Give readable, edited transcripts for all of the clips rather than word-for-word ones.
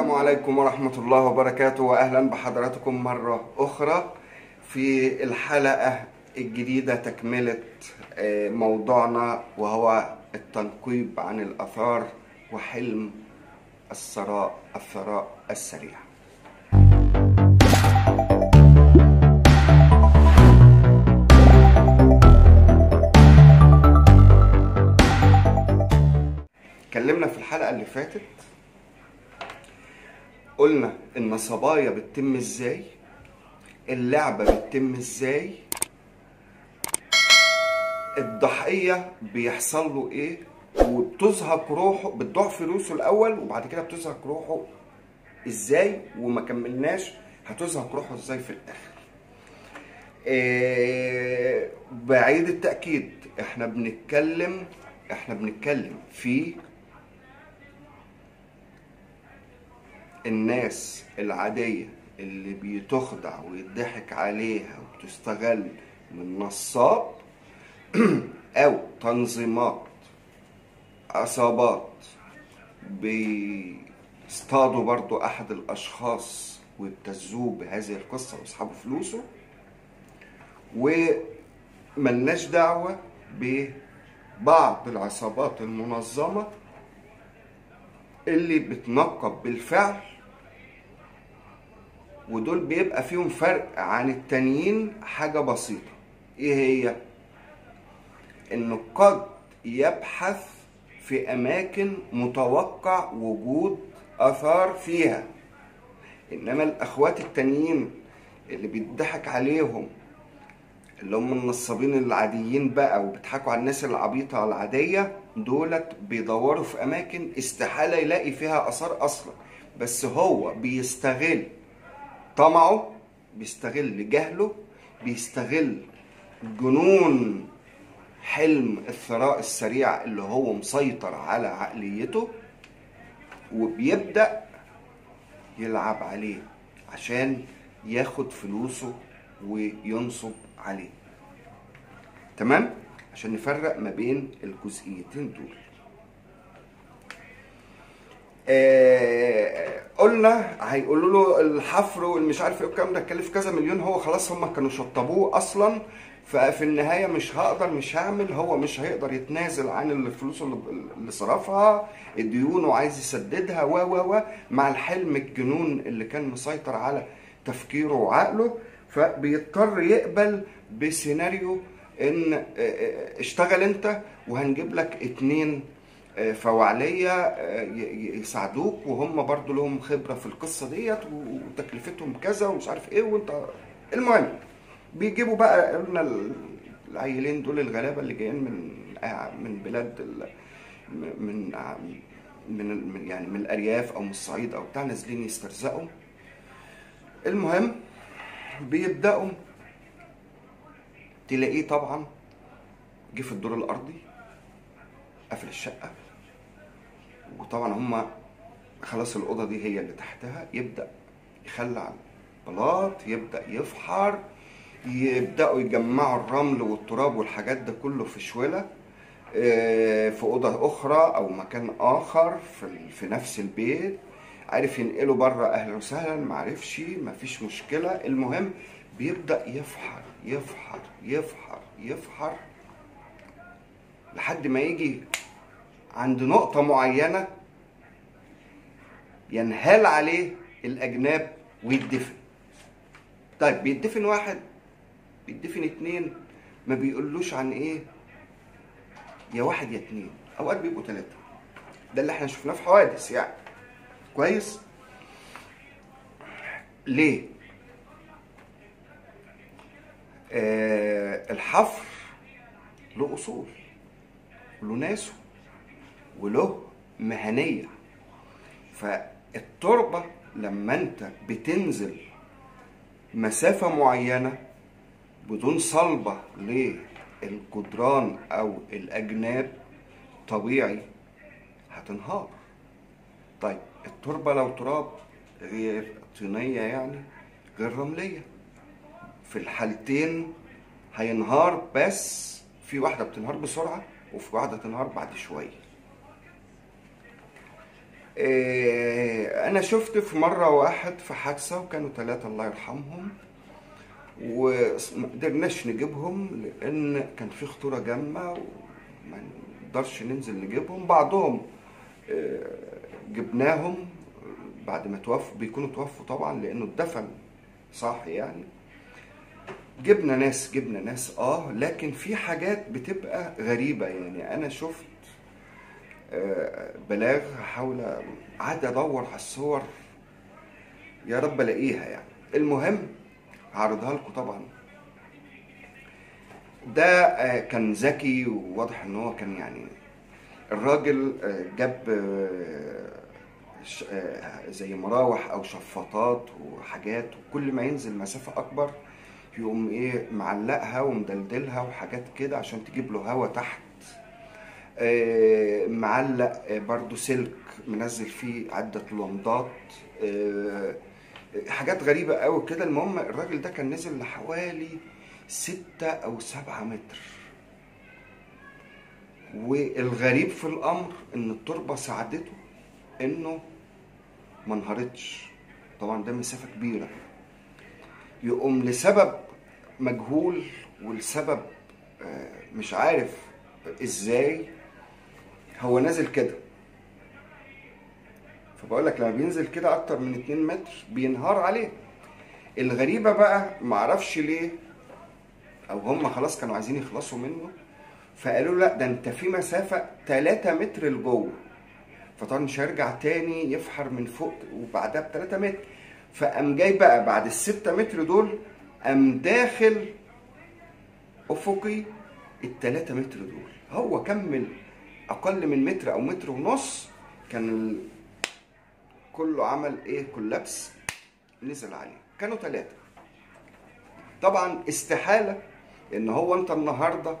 السلام عليكم ورحمة الله وبركاته، وأهلا بحضراتكم مرة أخرى في الحلقة الجديدة، تكملة موضوعنا وهو التنقيب عن الآثار وحلم الثراء السريع. اتكلمنا في الحلقة اللي فاتت، قلنا ان النصبايا بتتم ازاي، اللعبة بتتم ازاي، الضحية بيحصل له ايه، وبتزهق روحه، بتضيع فلوسه الاول وبعد كده بتزهق روحه ازاي، وما كملناش هتزهق روحه ازاي في الاخر. بعيد التأكيد احنا بنتكلم في الناس العادية اللي بيتخدع ويضحك عليها وتستغل من نصاب او تنظيمات عصابات بيصطادوا برضو احد الاشخاص ويبتزوه بهذه القصة ويسحبوا فلوسه، وملناش دعوة ببعض العصابات المنظمة اللي بتنقب بالفعل، ودول بيبقى فيهم فرق عن التانيين حاجة بسيطة. ايه هي؟ انه قد يبحث في اماكن متوقع وجود اثار فيها، انما الاخوات التانيين اللي بيضحك عليهم اللي هم النصابين العاديين بقى وبيضحكوا على الناس العبيطة العادية، دولت بيدوروا في اماكن استحالة يلاقي فيها اثار اصلا، بس هو بيستغل طمعه، بيستغل جهله، بيستغل جنون حلم الثراء السريع اللي هو مسيطر على عقليته، وبيبدأ يلعب عليه عشان ياخد فلوسه وينصب عليه. تمام؟ عشان نفرق ما بين الجزئيتين دول. قلنا هيقولوا له الحفر والمش عارف ايه والكلام ده هيكلف كذا مليون، هو خلاص هم كانوا شطبوه اصلا، ففي النهايه مش هعمل، هو مش هيقدر يتنازل عن الفلوس اللي صرفها، ديونه عايز يسددها و مع الحلم الجنون اللي كان مسيطر على تفكيره وعقله، فبيضطر يقبل بسيناريو ان اشتغل انت وهنجيب لك 2 فوعلية يساعدوك، وهم برضو لهم خبرة في القصة ديت وتكلفتهم كذا ومش عارف ايه وانت. المهم بيجيبوا بقى قلنا العيلين دول الغلابة اللي جايين من بلاد من يعني من الأرياف أو من الصعيد أو بتاع، نازلين يسترزقوا. المهم بيبدأوا تلاقيه طبعا جه في الدور الأرضي قفل الشقة، وطبعا هما خلاص الأوضة دي هي اللي تحتها، يبدأ يخلع البلاط، يبدأ يفحر، يبدأوا يجمعوا الرمل والتراب والحاجات ده كله في شويلة في أوضة أخرى أو مكان آخر في نفس البيت، عارف ينقله بره أهلا وسهلا، معرفش مفيش مشكلة. المهم بيبدأ يفحر يفحر يفحر يفحر لحد ما يجي عند نقطة معينة ينهال عليه الأجناب ويدفن. طيب بيدفن واحد، بيدفن 2، ما بيقولوش عن ايه، يا 1 يا 2، اوقات بيبقوا 3، ده اللي احنا شفناه في حوادث يعني. كويس؟ ليه؟ الحفر له اصول وله ناسه وله مهنية، فالتربة لما انت بتنزل مسافة معينة بدون صلبة للجدران او الاجناب طبيعي هتنهار. طيب التربة لو تراب غير طينية يعني غير رملية، في الحالتين هينهار، بس في واحدة بتنهار بسرعة وفي واحدة تنهار بعد شوية. انا شفت في مره واحد في حادثه وكانوا 3 الله يرحمهم، وما قدرناش نجيبهم لان كان في خطوره جامه وما نقدرش ننزل نجيبهم. بعضهم جبناهم بعد ما توفوا، بيكونوا توفوا طبعا لانه اتدفن صح يعني. جبنا ناس لكن في حاجات بتبقى غريبه يعني. انا شفت بلاغ هحاول قعد ادور على الصور يا رب الاقيها يعني. المهم هعرضها لكم طبعا. ده كان ذكي وواضح ان هو كان يعني الراجل جاب زي مراوح او شفاطات وحاجات، وكل ما ينزل مسافه اكبر يقوم ايه معلقها ومدلدلها وحاجات كده عشان تجيب له هوا تحت. معلق برضو سلك منزل فيه عدة لمضات، حاجات غريبة قوي كده. المهم الراجل ده كان نزل لحوالي 6 أو 7 متر، والغريب في الأمر إن التربة ساعدته إنه ما انهارتش. طبعا ده مسافة كبيرة، يقوم لسبب مجهول والسبب مش عارف ازاي هو نازل كده. فبقولك لما بينزل كده اكتر من 2 متر بينهار عليه. الغريبه بقى معرفش ليه، او هم خلاص كانوا عايزين يخلصوا منه فقالوا لا ده انت في مسافه 3 متر لجوه، فطبعا مش هيرجع تاني يفحر من فوق وبعدها ب3 متر. فقام جاي بقى بعد ال6 متر دول قام داخل افقي ال3 متر دول. هو كمل اقل من متر او متر ونص كان كله عمل ايه كولابس، نزل عليه. كانوا 3 طبعا. استحاله ان هو انت النهارده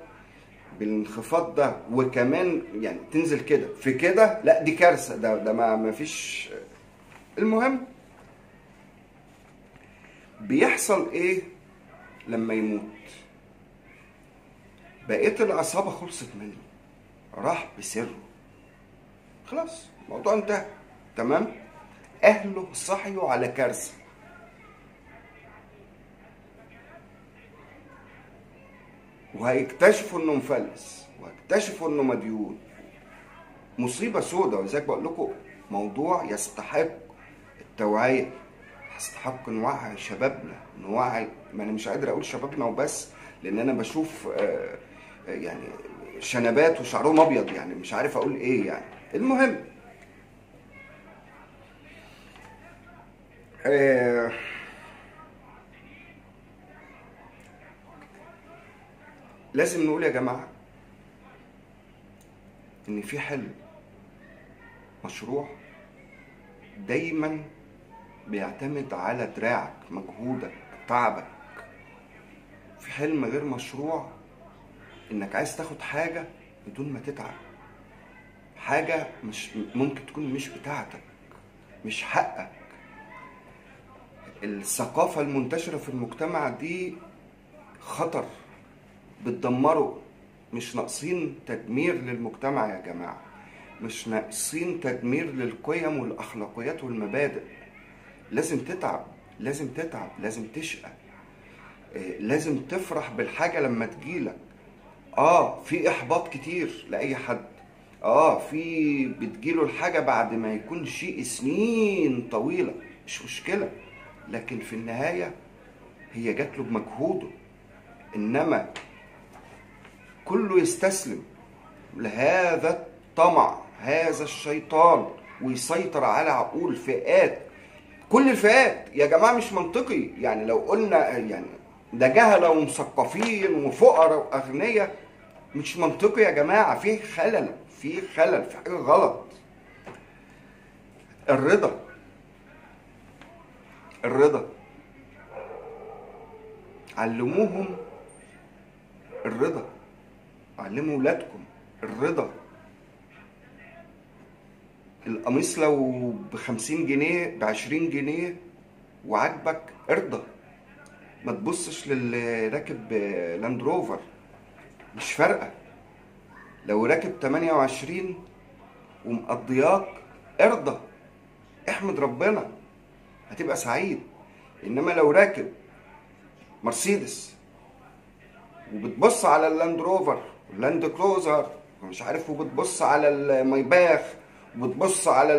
بالانخفاض ده وكمان يعني تنزل كده في كده، لا دي كارثه، ده ما فيش. المهم بيحصل ايه لما يموت؟ بقيت العصابة خلصت منه، راح بسره، خلاص الموضوع انتهى تمام. أهله صحيوا على كارثة. وهيكتشفوا إنه مفلس، وهيكتشفوا إنه مديون. مصيبة سودة. ولذلك بقول لكم موضوع يستحق التوعية، يستحق نوعي شبابنا، نوعي. ما أنا مش قادر أقول شبابنا وبس، لأن أنا بشوف يعني شنبات وشعرهم ابيض، يعني مش عارف اقول ايه يعني. المهم لازم نقول يا جماعه ان في حلم، مشروع دايما بيعتمد على دراعك، مجهودك، تعبك. في حلم غير مشروع انك عايز تاخد حاجة بدون ما تتعب، حاجة مش ممكن تكون مش بتاعتك، مش حقك. الثقافة المنتشرة في المجتمع دي خطر، بتدمره. مش ناقصين تدمير للمجتمع يا جماعة، مش ناقصين تدمير للقيم والاخلاقيات والمبادئ. لازم تتعب، لازم تشقى، لازم تفرح بالحاجة لما تجيلك. في احباط كتير لاي حد، في بتجيله الحاجه بعد ما يكون شيء سنين طويله، مش مشكله، لكن في النهايه هي جات له بمجهوده. انما كله يستسلم لهذا الطمع، هذا الشيطان، ويسيطر على عقول فئات، كل الفئات يا جماعه. مش منطقي يعني لو قلنا يعني ده جهله ومثقفين وفقراء واغنياء، مش منطقي يا جماعه. في خلل، في حاجه غلط. الرضا، علموهم الرضا، علموا ولادكم الرضا. القميص لو ب50 جنيه ب20 جنيه وعاجبك ارضى، ما تبصش للي راكب لاند روفر، مش فارقه. لو راكب 28 ومقضياك ارضى، احمد ربنا، هتبقى سعيد. انما لو راكب مرسيدس وبتبص على اللاند روفر واللاند كروزر ومش عارف، وبتبص على المايباخ، بتبص على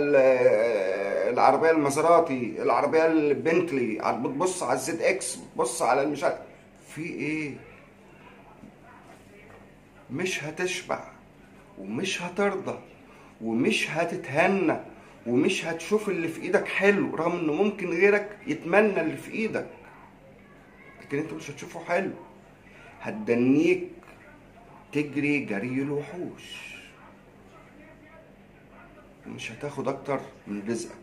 العربيه المزراتي، العربيه البنتلي، بتبص على الزد اكس، بتبص على مش عارف في ايه، مش هتشبع ومش هترضى ومش هتتهنى ومش هتشوف اللي في ايدك حلو، رغم انه ممكن غيرك يتمنى اللي في ايدك، لكن انت مش هتشوفه حلو. هتدنيك تجري جري الوحوش ومش هتاخد اكتر من رزقك.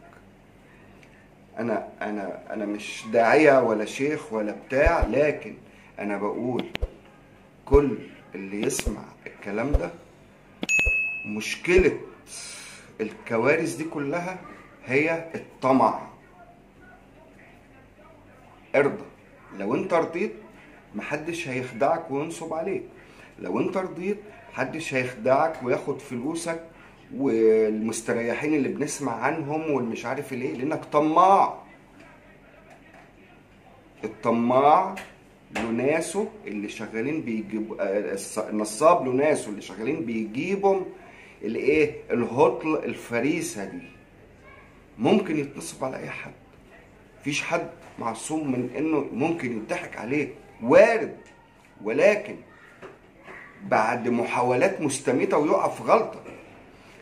انا مش داعيه ولا شيخ ولا بتاع، لكن انا بقول كل اللي يسمع الكلام ده، مشكله الكوارث دي كلها هي الطمع. ارضى، لو انت رضيت محدش هيخدعك وينصب عليك، لو انت رضيت محدش هيخدعك وياخد فلوسك، والمستريحين اللي بنسمع عنهم والمش عارف ليه، لانك طماع. الطماع له ناسه اللي شغالين بيجيبوا، النصاب له ناسه اللي شغالين بيجيبهم الايه، الهطل الفريسه دي. ممكن يتنصب على اي حد، مفيش حد معصوم من انه ممكن يضحك عليك، وارد، ولكن بعد محاولات مستميته ويقع في غلطه،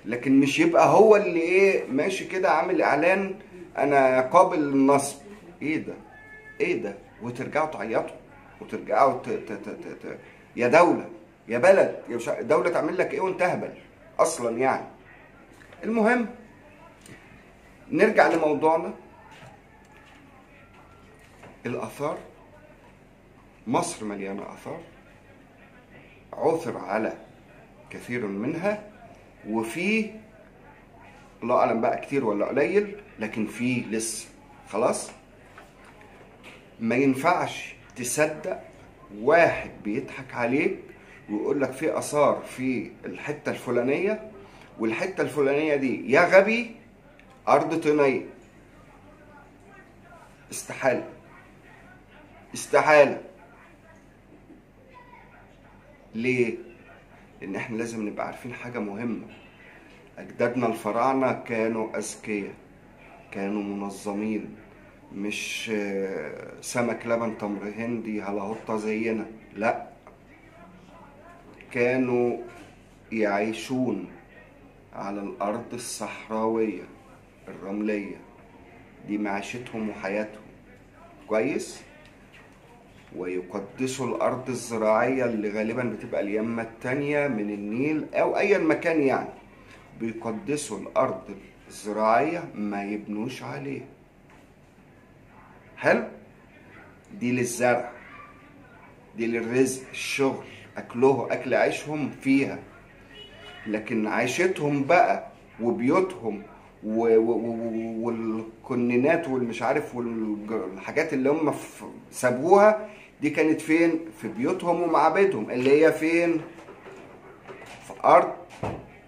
لكن مش يبقى هو اللي ايه ماشي كده عامل اعلان انا قابل للنصب. ايه ده؟ ايه ده؟ وترجعوا تعيطوا وترجعوا يا دوله يا بلد يا دوله تعمل لك ايه وانت هبل اصلا يعني. المهم نرجع لموضوعنا، الاثار. مصر مليانه اثار، عثر على كثير منها، وفي الله اعلم بقى كتير ولا قليل، لكن في لسه. خلاص ما ينفعش تصدق واحد بيضحك عليك ويقول لك في اثار في الحته الفلانيه، والحته الفلانيه دي يا غبي ارض طينيه. استحاله استحاله. ليه؟ لأن احنا لازم نبقى عارفين حاجة مهمة، أجدادنا الفراعنة كانوا أذكياء، كانوا منظمين، مش سمك لبن تمر هندي هلاهوطة زينا، لأ، كانوا يعيشون على الأرض الصحراوية الرملية، دي معيشتهم وحياتهم، كويس؟ ويقدسوا الارض الزراعيه اللي غالبا بتبقى اليمه الثانيه من النيل او اي مكان، يعني بيقدسوا الارض الزراعيه، ما يبنوش عليه. حلو، دي للزرع، دي للرزق، الشغل، اكله، اكل عيشهم فيها. لكن عيشتهم بقى وبيوتهم والكنينات والمش عارف والحاجات اللي هم سابوها دي، كانت فين؟ في بيوتهم ومعابدهم، اللي هي فين؟ في ارض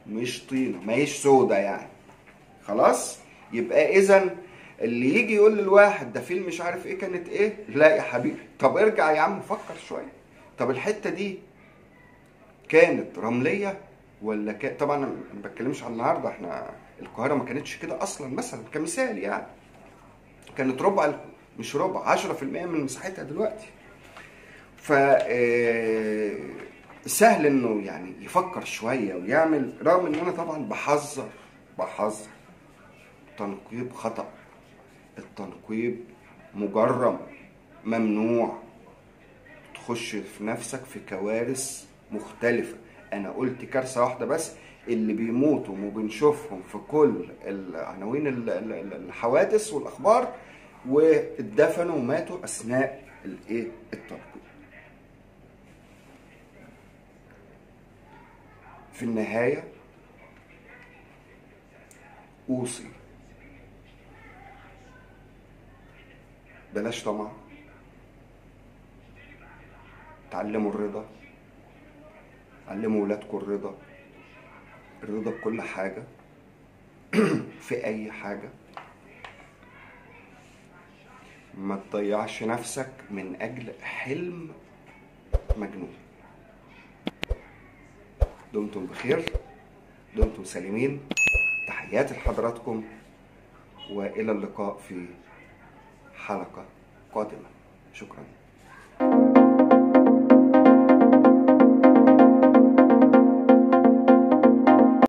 مش طينه، ما هيش سودا يعني. خلاص، يبقى اذا اللي يجي يقول للواحد ده فيلم مش عارف ايه كانت ايه، لا يا حبيبي، طب ارجع يا عم فكر شويه، طب الحته دي كانت رمليه ولا طبعا انا ما بتكلمش عن النهارده، احنا القاهره ما كانتش كده اصلا، مثلا كمثال يعني، كانت ربع مش ربع 10% من مساحتها دلوقتي. ف سهل انه يعني يفكر شويه ويعمل، رغم ان انا طبعا بحذر. التنقيب خطا، التنقيب مجرم، ممنوع. تخش في نفسك في كوارث مختلفه. انا قلت كارثه واحده بس اللي بيموتوا وبنشوفهم في كل عناوين الحوادث والاخبار، واتدفنوا وماتوا اثناء الايه، التنقيب. في النهايه اوصي، بلاش طمع، تعلموا الرضا، علموا ولادكم الرضا، الرضا بكل حاجة. في اي حاجة، ما تضيعش نفسك من اجل حلم مجنون. دمتم بخير، دمتم سالمين، تحياتي لحضراتكم، والى اللقاء في حلقة قادمة. شكرا.